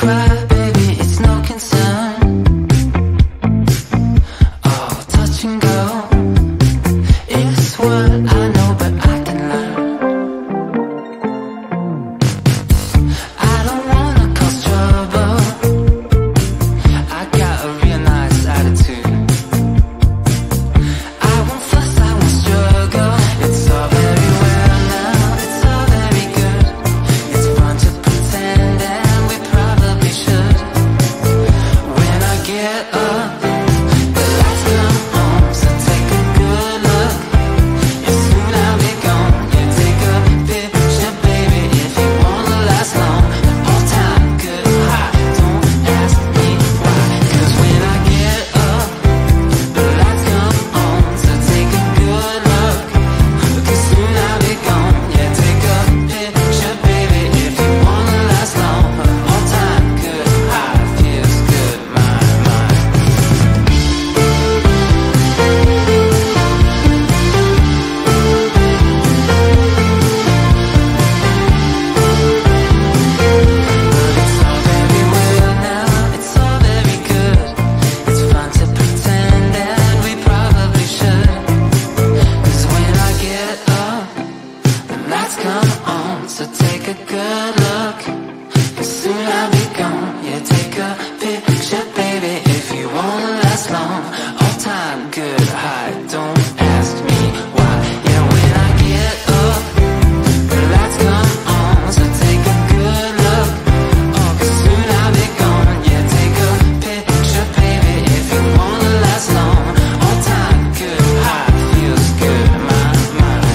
cry, baby, it's no concern. Oh, touch and go is what I know, but I can learn. I don't wanna cause trouble, I got a real nice attitude. I won't fuss, I won't struggle. It's all very well now, it's all very good. It's fun to pretend and we probably should. When I get up, so take a good look, 'cause soon I'll be gone. Yeah, take a picture, baby, if you wanna last long. All time good, high, don't ask me why. Yeah, when I get up, the lights come on, so take a good look. Oh, 'cause soon I'll be gone. Yeah, take a picture, baby, if you wanna last long. All time good, high, feels good, my mind.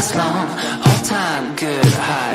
last long. Whole time, good high.